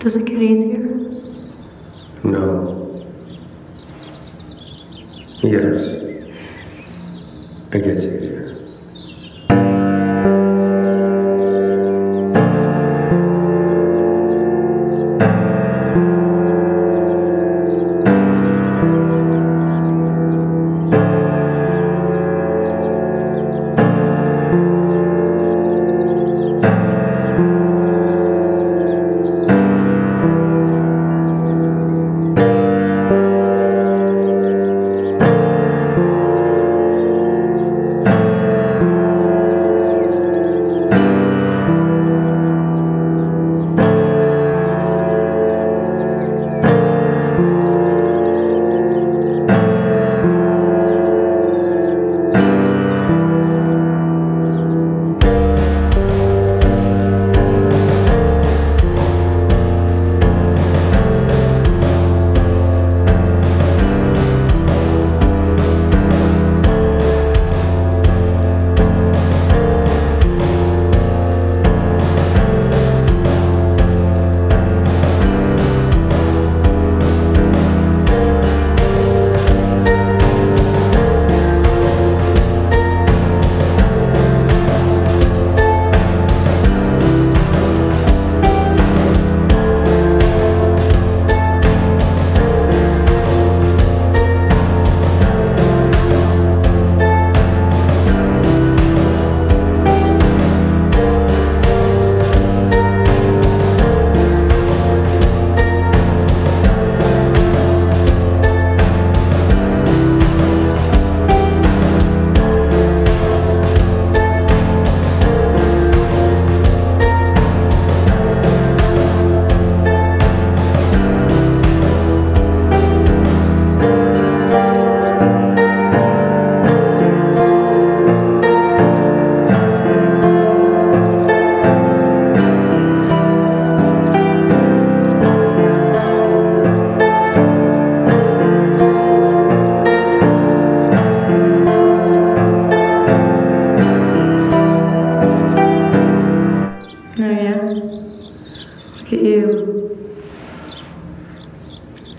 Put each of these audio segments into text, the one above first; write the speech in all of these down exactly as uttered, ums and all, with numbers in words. Does it get easier? No. Yes. It gets easier.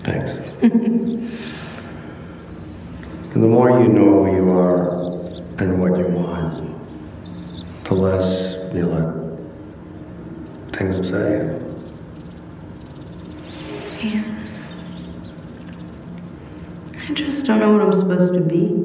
Thanks. The more you know who you are and what you want, the less you let things upset you. Yeah. I just don't know what I'm supposed to be.